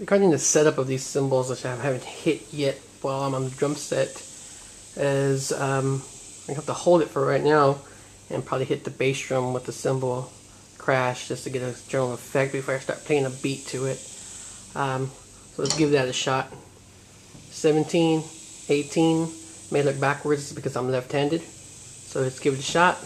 Regarding the setup of these cymbals, which I haven't hit yet while I'm on the drum set, is I have to hold it for right now and probably hit the bass drum with the cymbal crash just to get a general effect before I start playing a beat to it. So let's give that a shot. 17, 18, may look backwards because I'm left-handed, so let's give it a shot.